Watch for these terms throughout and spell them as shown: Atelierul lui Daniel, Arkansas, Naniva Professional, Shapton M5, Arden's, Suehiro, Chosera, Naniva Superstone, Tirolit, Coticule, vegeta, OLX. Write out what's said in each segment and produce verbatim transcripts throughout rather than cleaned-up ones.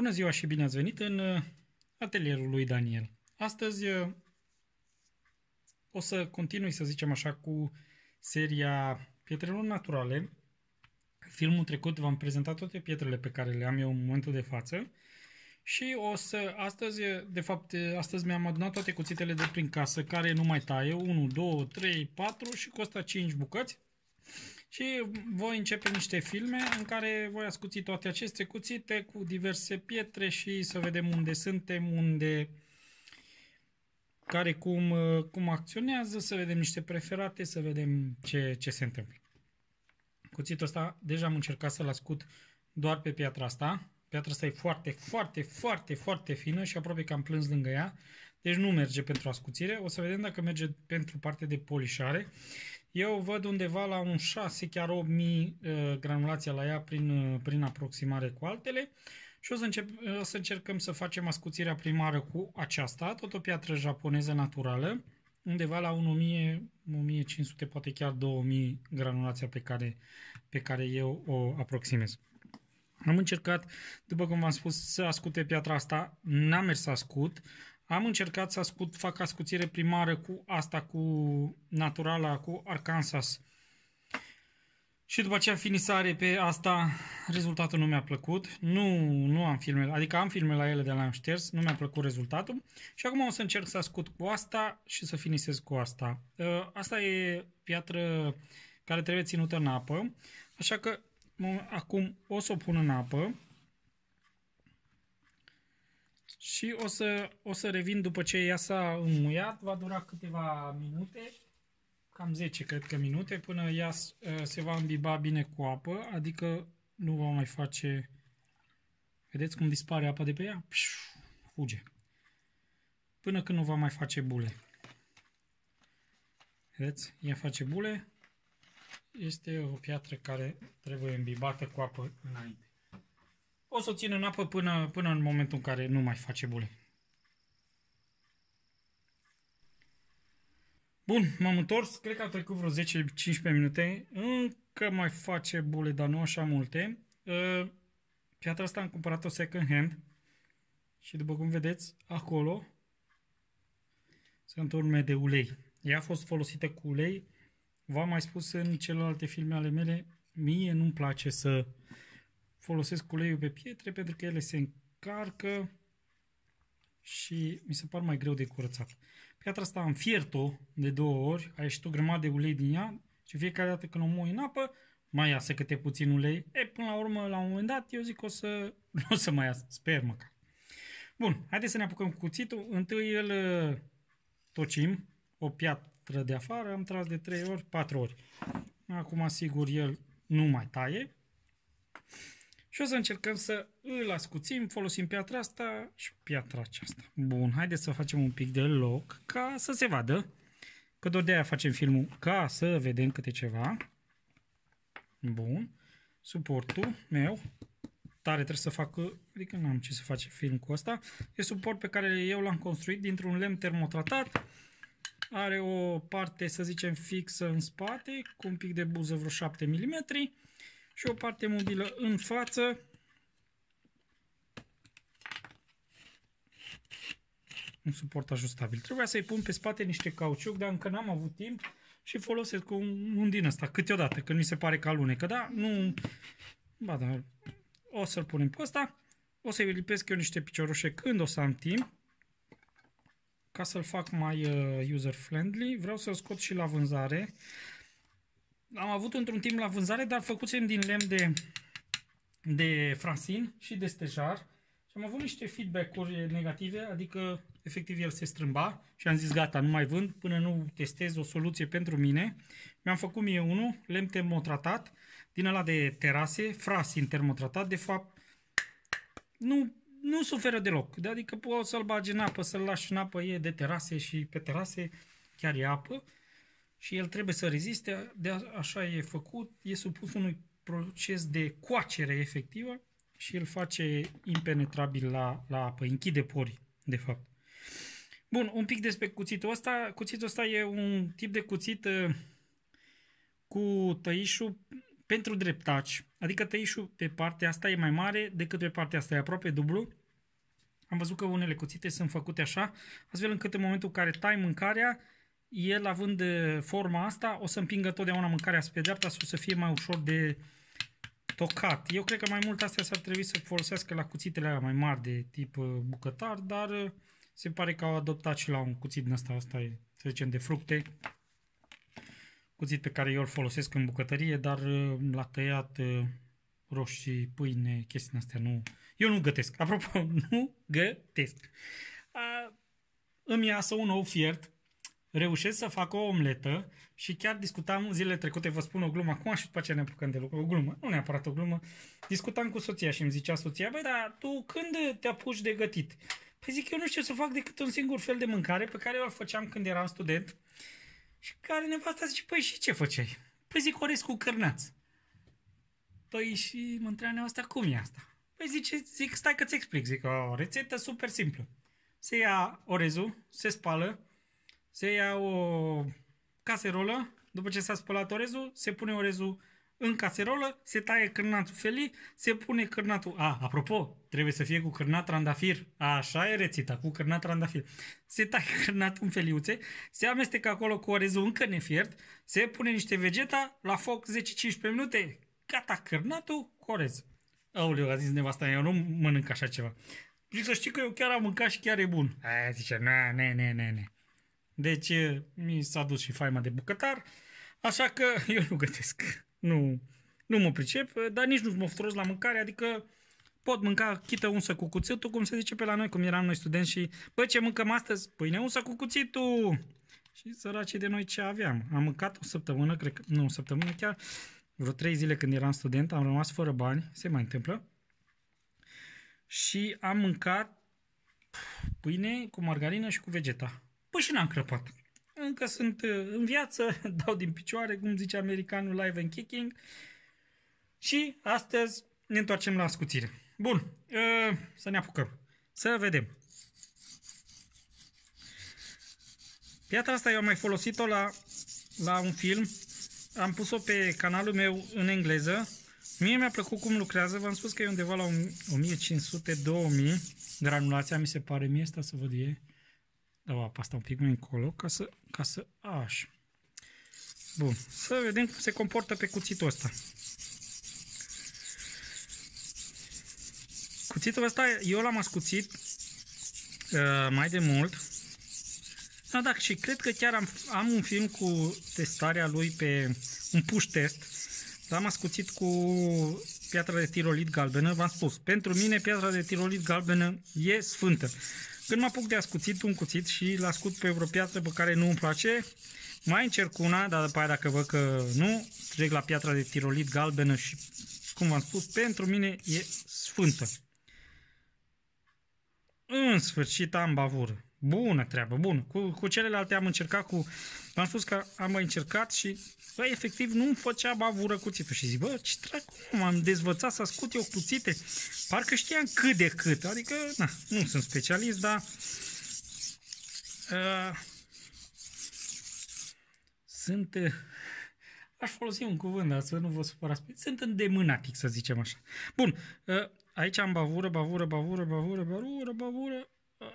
Bună ziua și bine ați venit în atelierul lui Daniel. Astăzi o să continui, să zicem așa, cu seria pietrelor naturale. Filmul trecut v-am prezentat toate pietrele pe care le am eu în momentul de față și o să, astăzi, de fapt, astăzi mi-am adunat toate cuțitele de prin casă care nu mai taie, unu, doi, trei, patru și costă cinci bucăți. Și voi începe niște filme în care voi ascuți toate aceste cuțite cu diverse pietre și să vedem unde suntem, unde, care cum, cum acționează, să vedem niște preferate, să vedem ce, ce se întâmplă. Cuțitul ăsta deja am încercat să-l ascut doar pe piatra asta. Piatra asta e foarte, foarte, foarte, foarte fină și aproape că am plâns lângă ea. Deci nu merge pentru ascuțire. O să vedem dacă merge pentru partea de polișare. Eu văd undeva la un șase, chiar opt mii granulația la ea prin, prin aproximare cu altele. Și o să, încep, o să încercăm să facem ascuțirea primară cu aceasta, tot o piatră japoneză naturală, undeva la o mie, o mie cinci sute, poate chiar două mii granulația pe care, pe care eu o aproximez. Am încercat, după cum v-am spus, să ascute piatra asta, n-am mers să ascut. Am încercat să ascult, fac ascuțire primară cu asta, cu naturala, cu Arkansas. Și după aceea finisare pe asta, rezultatul nu mi-a plăcut. Nu, nu am filme, adică am filme la ele, de le-am șters, nu mi-a plăcut rezultatul. Și acum o să încerc să ascult cu asta și să finisez cu asta. Asta e piatră care trebuie ținută în apă, așa că acum o să o pun în apă. Și o să, o să revin după ce ea s-a înmuiat, va dura câteva minute, cam zece cred că minute, până ea se va imbiba bine cu apă, adică nu va mai face, vedeți cum dispare apa de pe ea? Pșu, fuge. Până când nu va mai face bule. Vedeți? Ea face bule. Este o piatră care trebuie imbibată cu apă înainte. O să o țin în apă până, până în momentul în care nu mai face bule. Bun, m-am întors. Cred că au trecut vreo zece cincisprezece minute. Încă mai face bule, dar nu așa multe. Piatra asta am cumpărat-o second hand. Și după cum vedeți, acolo sunt urme de ulei. Ea a fost folosită cu ulei. V-am mai spus în celelalte filme ale mele, mie nu-mi place să folosesc uleiul pe pietre pentru că ele se încarcă și mi se par mai greu de curățat. Piatra asta am fiert-o de două ori, a ieșit o grămadă de ulei din ea și fiecare dată când o moi în apă, mai iasă câte puțin ulei. E, până la urmă, la un moment dat, eu zic că o să, o să mai iasă, sper măcar. Bun, haideți să ne apucăm cu cuțitul. Întâi îl tocim, o piatră de afară, am tras de trei ori, patru ori. Acum, sigur, el nu mai taie. Și o să încercăm să îl ascuțim, folosim piatra asta și piatra aceasta. Bun, haideți să facem un pic de loc ca să se vadă. Că doar de aia facem filmul, ca să vedem câte ceva. Bun, suportul meu, tare trebuie să fac, adică n-am ce să face film cu ăsta. E suport pe care eu l-am construit dintr-un lemn termotratat. Are o parte, să zicem, fixă în spate, cu un pic de buză, vreo șapte milimetri. Și o parte mobilă în față. Un suport ajustabil. Trebuia să-i pun pe spate niște cauciuc, dar încă n-am avut timp și folosesc un, un din ăsta câteodată, când mi se pare că alunecă, da? Nu... Ba, da, o să-l punem pe ăsta. O să-i lipesc eu niște piciorușe când o să am timp. Ca să-l fac mai uh, user-friendly. Vreau să-l scot și la vânzare. Am avut într-un timp la vânzare, dar făcusem din lemn de, de fransin și de stejar și am avut niște feedback-uri negative, adică efectiv el se strâmba și am zis gata, nu mai vând până nu testez o soluție pentru mine. Mi-am făcut mie unul, lemn termotratat, din ăla de terase, fransin termotratat, de fapt nu, nu suferă deloc, adică poți să-l bagi în apă, să-l lași în apă, e de terase și pe terase chiar e apă. Și el trebuie să reziste, de a, așa e făcut, e supus unui proces de coacere efectivă și el face impenetrabil la, la apă, închide porii, de fapt. Bun, un pic despre cuțitul ăsta. Cuțitul ăsta e un tip de cuțit uh, cu tăișul pentru dreptaci, adică tăișul pe partea asta e mai mare decât pe partea asta, e aproape dublu. Am văzut că unele cuțite sunt făcute așa, astfel încât în momentul în care tai mâncarea, el având forma asta, o să împingă totdeauna mâncarea spre dreapta, să fie mai ușor de tocat. Eu cred că mai mult astea s-ar trebui să folosească la cuțitele alea mai mari de tip bucătar, dar se pare că au adoptat și la un cuțit din asta, asta e, să zicem, de fructe. Cuțit pe care eu îl folosesc în bucătărie, dar la tăiat roșii, pâine, chestii astea nu... Eu nu gătesc. Apropo, nu gătesc. A, îmi iasă un ou fiert, reușesc să fac o omletă și chiar discutam zilele trecute, vă spun o glumă acum și după aceea ne apucăm de lucru. O glumă, nu neapărat o glumă. Discutam cu soția și îmi zicea soția, băi, dar tu când te apuci de gătit? Păi zic, eu nu știu să fac decât un singur fel de mâncare pe care eu îl făceam când eram student. Și care nevasta zice, păi și ce făceai? Păi zic, orez cu cârnați. Păi și mă întreabă nevasta, cum e asta? Păi zice, zic, stai că-ți explic. Zic, o rețetă super simplă. Se ia orezul, se spală, se ia o caserolă, după ce s-a spălat orezul, se pune orezul în caserolă, se taie cârnatul felii, se pune cârnatul... A, apropo, trebuie să fie cu cârnat trandafir. Așa e rețeta, cu cârnat trandafir. Se taie cârnatul în feliuțe, se amestecă acolo cu orezul încă nefiert, se pune niște vegeta, la foc zece cincisprezece minute, gata cârnatul cu orez. Aoleu, a zis nevasta, eu nu mănânc așa ceva. Zic să știi că eu chiar am mâncat și chiar e bun. Aia zice, na, ne, ne, ne, ne. Deci mi s-a dus și faima de bucătar, așa că eu nu gătesc. Nu, nu mă pricep, dar nici nu-s mofturos la mâncare, adică pot mânca chită unsă cu cuțitul, cum se zice pe la noi, cum eram noi studenți și bă, ce mâncăm astăzi? Pâine unsă cu cuțitul! Și săracii de noi ce aveam? Am mâncat o săptămână, cred că, nu, o săptămână chiar, vreo trei zile când eram student, am rămas fără bani, se mai întâmplă, și am mâncat pâine cu margarină și cu vegeta. Păi și n-am crăpat. Încă sunt în viață, dau din picioare, cum zice americanul, live and kicking. Și astăzi ne întoarcem la ascuțire. Bun, să ne apucăm. Să vedem. Piatra asta eu am mai folosit-o la, la un film. Am pus-o pe canalul meu în engleză. Mie mi-a plăcut cum lucrează. V-am spus că e undeva la o mie cinci sute două mii. Granulația mi se pare mie asta, să văd e. Dau apa asta un pic mai încolo, ca să, ca să aș. Bun, să vedem cum se comportă pe cuțitul ăsta. Cuțitul ăsta, eu l-am ascuțit uh, mai de mult. Da, da, și cred că chiar am, am un film cu testarea lui pe un push test. L-am ascuțit cu piatra de tirolit galbenă, v-am spus. Pentru mine piatra de tirolit galbenă e sfântă. Când mă apuc de ascuțit un cuțit și îl ascuț pe vreo piatră pe care nu îmi place, mai încerc una, dar după aia dacă văd că nu, trec la piatra de tirolit galbenă și, cum v-am spus, pentru mine e sfântă. În sfârșit am bavură. Bună treabă, bună. Cu, cu celelalte am încercat cu... V-am spus că am mai încercat și, bă, efectiv nu-mi făcea bavură cuțitul. Și zic, bă, ce dracu, m-am dezvățat să ascult eu cuțite. Parcă știam cât de cât. Adică, na, nu sunt specialist, dar... Uh, sunt... Uh, aș folosi un cuvânt, dar să nu vă supărați. Sunt îndemânatic, să zicem așa. Bun, uh, aici am bavură, bavură, bavură, bavură, bavură, bavură.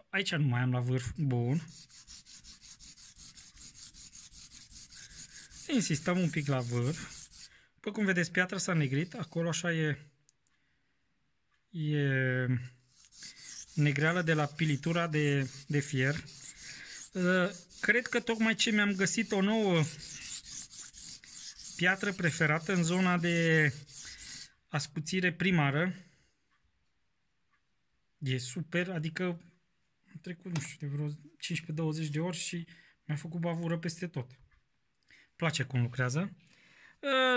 Aici nu mai am la vârf. Bun. Insistăm un pic la vârf. După cum vedeți, piatra s-a negrit. Acolo așa e, e negreală de la pilitura de, de fier. Cred că tocmai ce mi-am găsit o nouă piatră preferată în zona de ascuțire primară. E super, adică am trecut, nu știu, de vreo cincisprezece douăzeci de ori și mi-a făcut bavură peste tot. Place cum lucrează.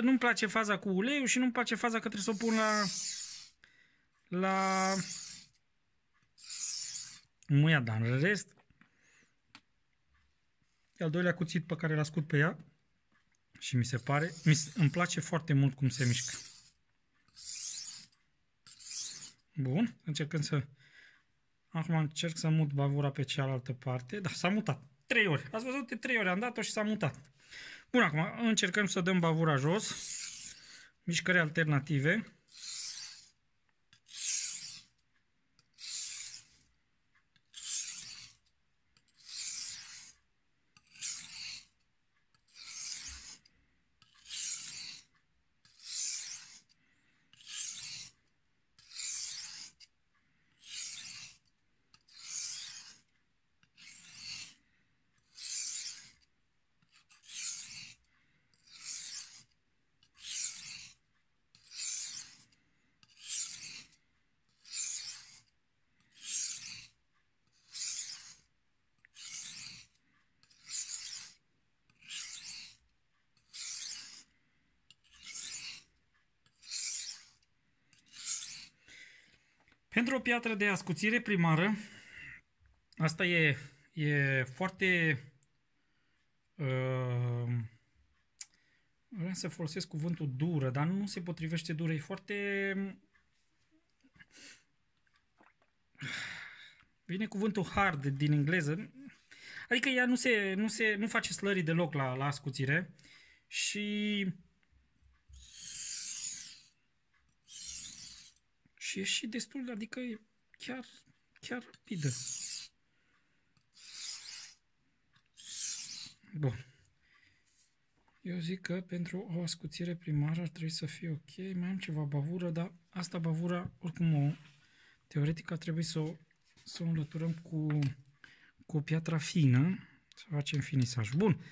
Nu-mi place faza cu uleiul și nu-mi place faza că trebuie să o pun la, la muia, dar în rest. E al doilea cuțit pe care l-ascult pe ea și mi se pare, mi, îmi place foarte mult cum se mișcă. Bun, încercând să... Acum încerc să mut bavura pe cealaltă parte, dar s-a mutat. Trei ori. Ați văzut, de trei ori am dat-o și s-a mutat. Bun, acum încercăm să dăm bavura jos. mișcări alternative. Pentru o piatră de ascuțire primară, asta e, e foarte... Uh, vreau să folosesc cuvântul dură, dar nu se potrivește dură, e foarte... Vine cuvântul hard din engleză, adică ea nu, se, nu, se, nu face slării deloc la, la ascuțire și... Și e și destul, adică e chiar, chiar rapidă. Bun. Eu zic că pentru o ascuțire primară ar trebui să fie ok. Mai am ceva bavură, dar asta bavura, oricum, o, teoretic ar trebui să o, să o înlăturăm cu, cu o piatra fină. Să facem finisaj. Bun.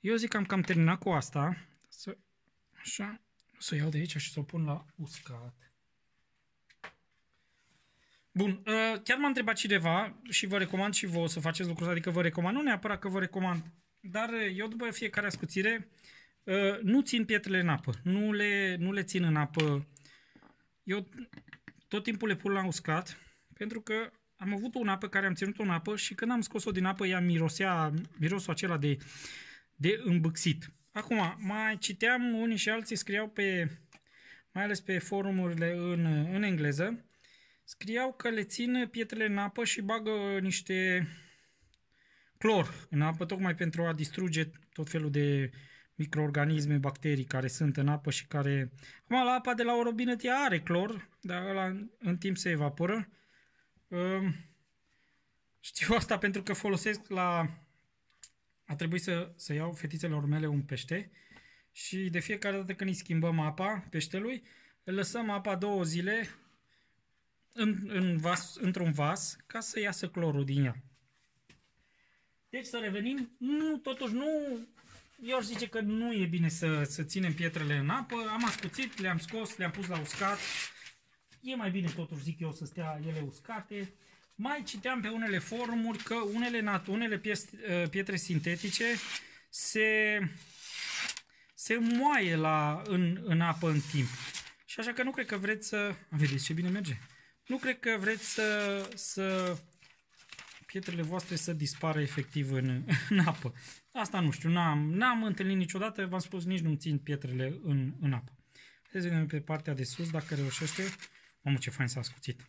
Eu zic că am cam terminat cu asta. Să, așa. O să o iau de aici și să o pun la uscat. Bun, chiar m-a întrebat cineva și vă recomand și vouă să faceți lucrul ăsta, adică vă recomand, nu neapărat că vă recomand, dar eu după fiecare ascuțire nu țin pietrele în apă, nu le, nu le țin în apă, eu tot timpul le pun la uscat, pentru că am avut o apă care am ținut-o în apă și când am scos-o din apă ea mirosea, mirosul acela de, de îmbâxit. Acum, mai citeam unii și alții, scriau pe, mai ales pe forumurile în, în engleză, scriau că le țin pietrele în apă și bagă niște clor în apă, tocmai pentru a distruge tot felul de microorganisme, bacterii care sunt în apă și care... Acum, la apa de la o robină ea are clor, dar ăla în timp se evaporă. Știu asta pentru că folosesc la... A trebuit să, să iau fetițelor mele un pește și de fiecare dată când îi schimbăm apa peștelui, lăsăm apa două zile... În, în vas, într-un vas, ca să iasă clorul din ea. Deci să revenim, nu, totuși nu, eu aș zice că nu e bine să, să ținem pietrele în apă, am ascuțit, le-am scos, le-am pus la uscat, e mai bine totuși, zic eu, să stea ele uscate. Mai citeam pe unele forumuri că unele, nat unele pietre sintetice se, se moaie la, în, în apă în timp. Și așa că nu cred că vreți să... Vedeți ce bine merge? Nu cred că vreți să, să pietrele voastre să dispară efectiv în, în apă. Asta nu știu, n-am n-am întâlnit niciodată, v-am spus, nici nu-mi țin pietrele în, în apă. Să vedem pe partea de sus, dacă reușește. Mamă, ce fain s-a ascuțit.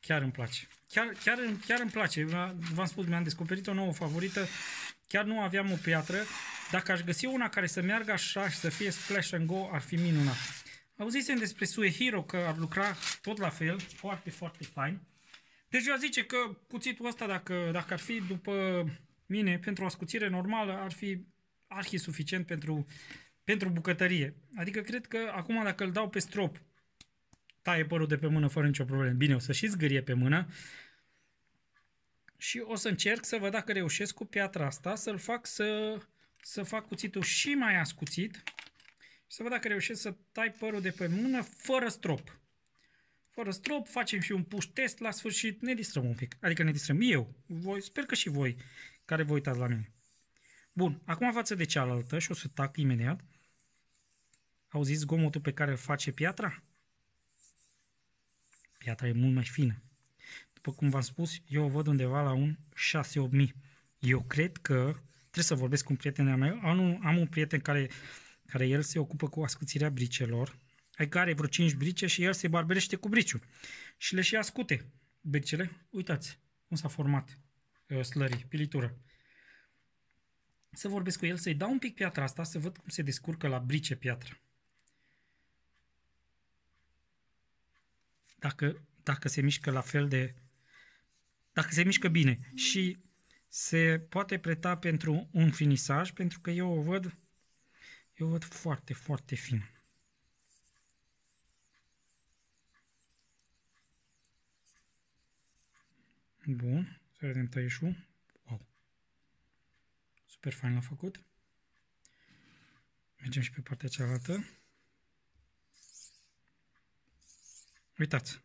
Chiar îmi place. Chiar, chiar, chiar îmi place. V-am spus, mi-am descoperit o nouă favorită. Chiar nu aveam o piatră. Dacă aș găsi una care să meargă așa și să fie splash and go, ar fi minunat. Auzisem despre Suehiro că ar lucra tot la fel, foarte, foarte fain. Deci eu zice că cuțitul ăsta, dacă, dacă ar fi după mine, pentru o ascuțire normală, ar fi arhi suficient pentru, pentru bucătărie. Adică cred că acum dacă îl dau pe strop, taie părul de pe mână fără nicio problemă. Bine, o să și zgârie pe mână. Și o să încerc să văd dacă reușesc cu piatra asta să-l fac să, să fac cuțitul și mai ascuțit. Să văd dacă reușesc să tai părul de pe mână fără strop. Fără strop, facem și un push test la sfârșit, ne distrăm un pic. Adică ne distrăm eu, voi, sper că și voi care vă uitați la mine. Bun, acum față de cealaltă și o să tac imediat. Auziți zgomotul pe care îl face piatra? Piatra e mult mai fină. După cum v-am spus, eu o văd undeva la un șase opt mii. Eu cred că trebuie să vorbesc cu un prieten meu. Am un prieten care... care el se ocupă cu ascuțirea bricelor, adică are vreo cinci brice și el se barberește cu briciul și le și ascute bricele. Uitați cum s-a format slării, pilitură. Să vorbesc cu el, să-i dau un pic piatra asta, să văd cum se descurcă la brice piatra. dacă, dacă se mișcă la fel de... dacă se mișcă bine. Și se poate preta pentru un finisaj, pentru că eu o văd, eu o văd foarte, foarte fin. Bun, să vedem tăieșul. Wow! Super fain l-a făcut. Mergem și pe partea cealaltă. Uitați!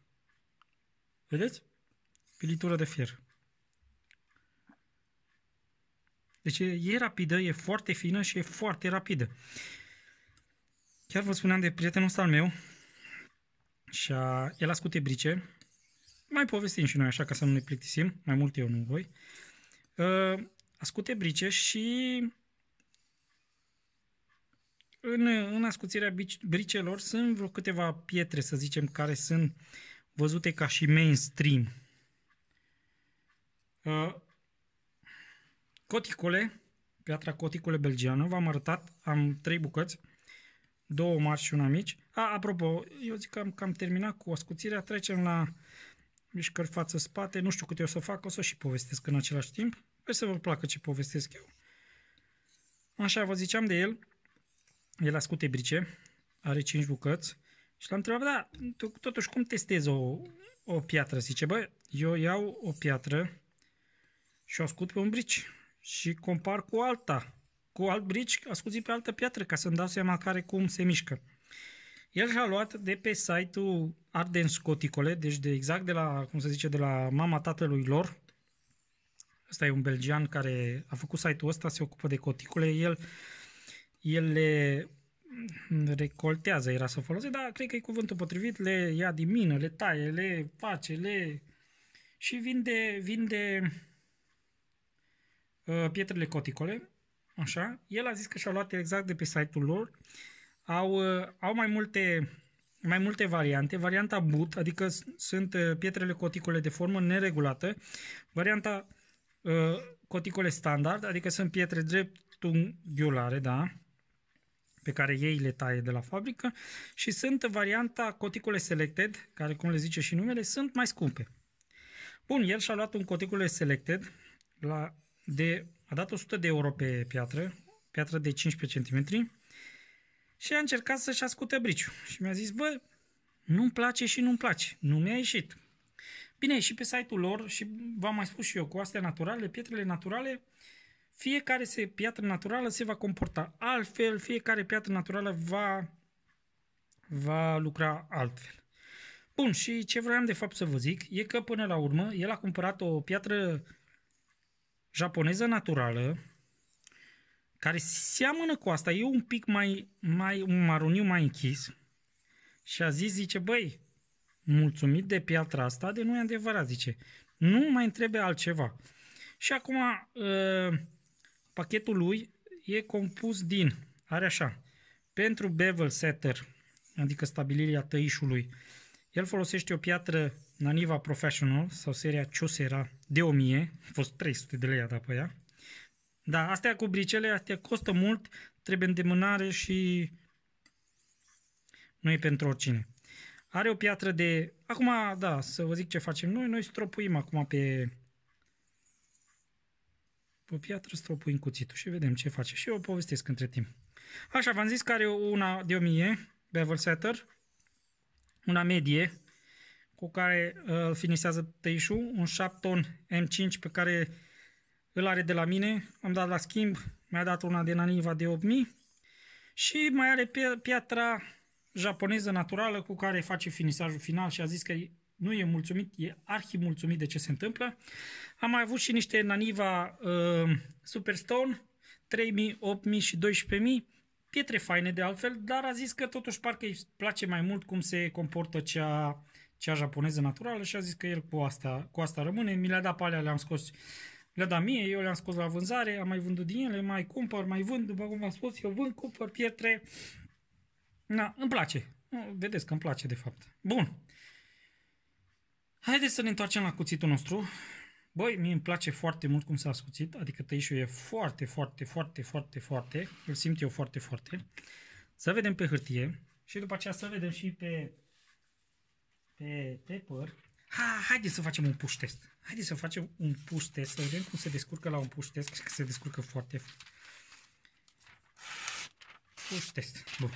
Vedeți? Pilitură de fier. Deci e rapidă, e foarte fină și e foarte rapidă. Chiar vă spuneam de prietenul ăsta al meu și a, el a scute brice. Mai povestim și noi așa ca să nu ne plictisim, mai mult eu, nu voi. A scute brice și în, în ascuțirea bricelor sunt vreo câteva pietre, să zicem, care sunt văzute ca și mainstream. Coticule, piatra Coticule belgiană, v-am arătat, am trei bucăți, două mari și una mici. A, apropo, eu zic că am cam terminat cu ascuțirea, trecem la mișcări față-spate, nu știu câte o să fac, o să și povestesc în același timp. Păi să vă placă ce povestesc eu. Așa, vă ziceam de el, el ascute brice, are cinci bucăți și l-am întrebat, da, totuși cum testez o, o piatră? Zice, bă, eu iau o piatră și o ascult pe un brici și compar cu alta, cu alt brici ascuțit pe altă piatră, ca să-mi dau seama care cum se mișcă. El și-a luat de pe site-ul Arden's Coticule, deci de exact de la, cum se zice, de la mama tatălui lor. Ăsta e un belgian care a făcut site-ul ăsta, se ocupă de coticule, el, el le recoltează, era să folose, dar cred că e cuvântul potrivit, le ia din mină, le taie, le face, le... și vinde, vinde uh, pietrele coticole, așa. El a zis că și-a luat exact de pe site-ul lor. Au, au mai multe, mai multe variante. Varianta boot, adică sunt pietrele coticole de formă neregulată. Varianta uh, coticole standard, adică sunt pietre dreptunghiulare, da, pe care ei le taie de la fabrică. Și sunt varianta coticole selected, care, cum le zice și numele, sunt mai scumpe. Bun, el și-a luat un coticule selected, la, de, a dat o sută de euro pe piatră, piatră de cincisprezece centimetri. Și a încercat să-și ascute briciul. Și mi-a zis, bă, nu-mi place și nu-mi place. Nu mi-a ieșit. Bine, și pe site-ul lor, și v-am mai spus și eu, cu astea naturale, pietrele naturale, fiecare se, piatră naturală se va comporta altfel, fiecare piatră naturală va, va lucra altfel. Bun, și ce vreau de fapt să vă zic, e că până la urmă, el a cumpărat o piatră japoneză naturală, care seamănă cu asta, e un pic mai, mai un maroniu mai închis și a zis, zice, băi, mulțumit de piatra asta, de nu e adevărat, zice, nu mai întrebe altceva. Și acum uh, pachetul lui e compus din, are așa, pentru bevel setter, adică stabilirea tăișului, el folosește o piatră Naniva Professional sau seria Chosera de o mie, a fost trei sute de lei a dat pe ea. Da, astea cu bricele, astea costă mult, trebuie îndemânare și nu e pentru oricine. Are o piatră de... Acum, da, să vă zic ce facem noi, noi stropuim acum pe... pe piatră stropuim cuțitul și vedem ce face. Și eu o povestesc între timp. Așa, v-am zis că are una de o mie, bevel setter, una medie, cu care uh, finisează tăișul, un Shapton M cinci pe care... îl are de la mine, am dat la schimb, mi-a dat una de Naniva de opt mii și mai are piatra japoneză naturală cu care face finisajul final și a zis că nu e mulțumit, e arhi mulțumit de ce se întâmplă. Am mai avut și niște Naniva uh, Superstone, trei mii, opt mii și doisprezece mii, pietre faine de altfel, dar a zis că totuși parcă îi place mai mult cum se comportă cea, cea japoneză naturală și a zis că el cu asta, cu asta rămâne, mi le-a dat pe alea, le-am scos. Le-a dat mie, eu le-am scos la vânzare, am mai vândut din ele, mai cumpăr, mai vând, după cum v-am spus, eu vând, cumpăr, pietre. Na, îmi place. Vedeți că îmi place, de fapt. Bun. Haideți să ne întoarcem la cuțitul nostru. Băi, mie îmi place foarte mult cum s-a ascuțit, adică tăișul e foarte, foarte, foarte, foarte, foarte, îl simt eu foarte, foarte. Să vedem pe hârtie și după aceea să vedem și pe pe, pe păr. Ha, haideți să facem un push test. Haideți să facem un push test, să vedem cum se descurcă la un push test, că se descurcă foarte. Push test. Bun.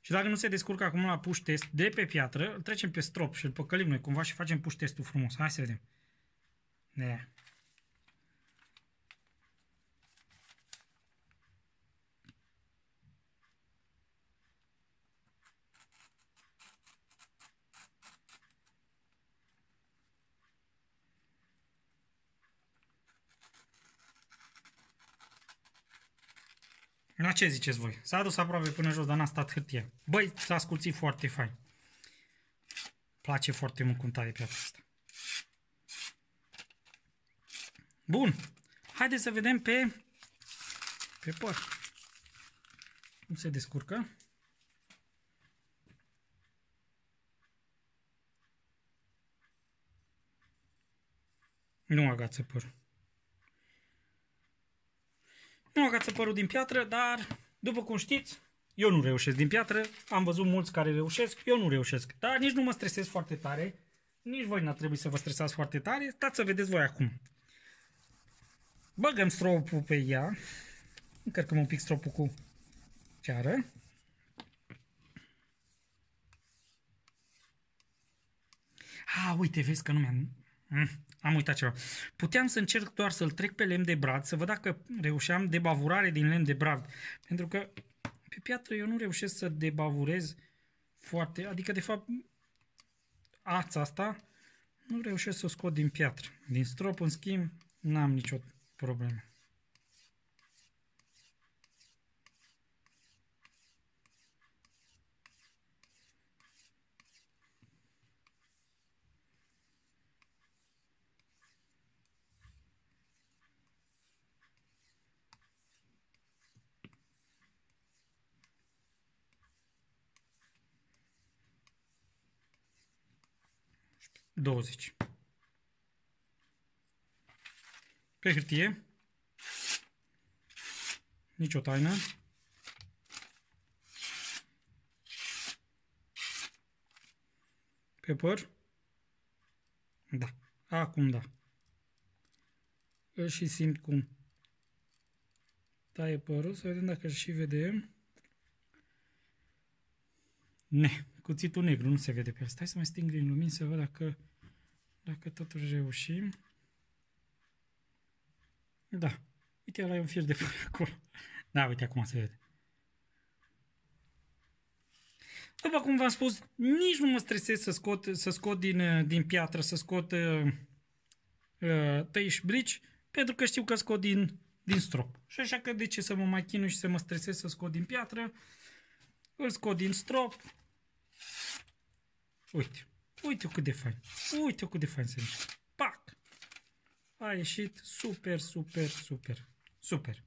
Și dacă nu se descurcă acum la push test de pe piatră, îl trecem pe strop și îl păcălim noi cumva și facem push testul frumos. Hai să vedem. Da. La ce ziceți voi? S-a dus aproape până jos, dar n-a stat hârtia. Băi, s-a scurțit foarte fain. Place foarte mult cum tare piatra asta. Bun. Haideți să vedem pe, pe păr. Cum se descurcă. Nu agață părul. Nu agață părul din piatră, dar, după cum știți, eu nu reușesc din piatră. Am văzut mulți care reușesc, eu nu reușesc. Dar nici nu mă stresez foarte tare, nici voi n-ar trebui să vă stresați foarte tare. Stați să vedeți voi acum. Băgăm stropul pe ea, încărcăm un pic stropul cu ceară. A, uite, vezi că nu mi-am... Am uitat ceva. Puteam să încerc doar să-l trec pe lemn de brad, să văd dacă reușeam debavurare din lemn de brad. Pentru că pe piatră eu nu reușesc să debavurez foarte... Adică, de fapt, ața asta nu reușesc să o scot din piatră. Din strop, în schimb, n-am nicio problemă. douăzeci. Pe hârtie. Nici o taină. Pe păr. Da. Acum da. Îl și simt cum taie părul. Să vedem dacă îl și vedem. Ne. Cuțitul negru nu se vede pe asta. Hai să mai sting din lumini să văd dacă... Dacă totuși reușim. Da. Uite, ăla e un fir de păr acolo. Da, uite, acum se vede. După cum v-am spus, nici nu mă stresez să scot, să scot din, din piatră, să scot uh, uh, tăi și brici, pentru că știu că scot din, din strop. Și așa că de ce să mă mai chinui și să mă stresez să scot din piatră? Îl scot din strop. Uite. Uite cât de fain. Uite cât de fain se mișcă. Pac! A ieșit super, super, super, super.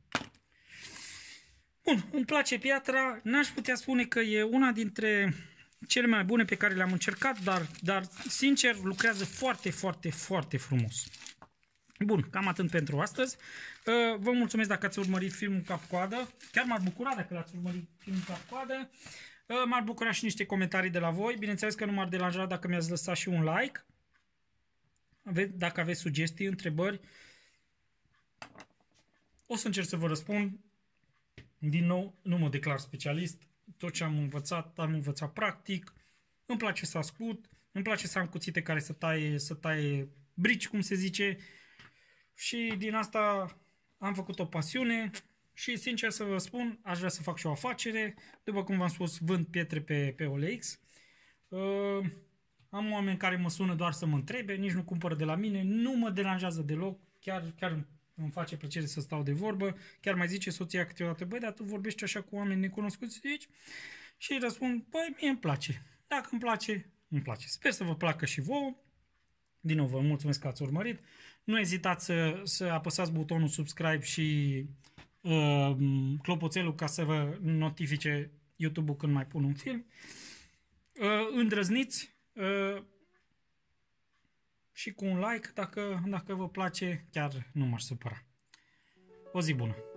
Bun, îmi place piatra. N-aș putea spune că e una dintre cele mai bune pe care le-am încercat, dar, dar, sincer, lucrează foarte, foarte, foarte frumos. Bun, cam atât pentru astăzi. Vă mulțumesc dacă ați urmărit filmul cap-coadă. Chiar m-ar bucura dacă l-ați urmărit filmul cap-coadă. M-ar bucura și niște comentarii de la voi. Bineînțeles că nu m-ar deranja dacă mi-ați lăsat și un like. Dacă aveți sugestii, întrebări, o să încerc să vă răspund. Din nou, nu mă declar specialist. Tot ce am învățat, am învățat practic. Îmi place să ascult. Îmi place să am cuțite care să taie, să taie brici, cum se zice. Și din asta am făcut o pasiune. Și, sincer să vă spun, aș vrea să fac și o afacere. După cum v-am spus, vând pietre pe, pe O L X. Uh, am oameni care mă sună doar să mă întrebe, nici nu cumpără de la mine, nu mă deranjează deloc, chiar, chiar îmi face plăcere să stau de vorbă. Chiar mai zice soția câteodată, băi, dar tu vorbești așa cu oameni necunoscuți aici? Și îi răspund, băi, mie îmi place. Dacă îmi place, îmi place. Sper să vă placă și vouă. Din nou, vă mulțumesc că ați urmărit. Nu ezitați să, să apăsați butonul subscribe și... clopoțelul ca să vă notifice YouTube-ul când mai pun un film. Îndrăzniți și cu un like dacă, dacă vă place, chiar nu m-aș supăra. O zi bună!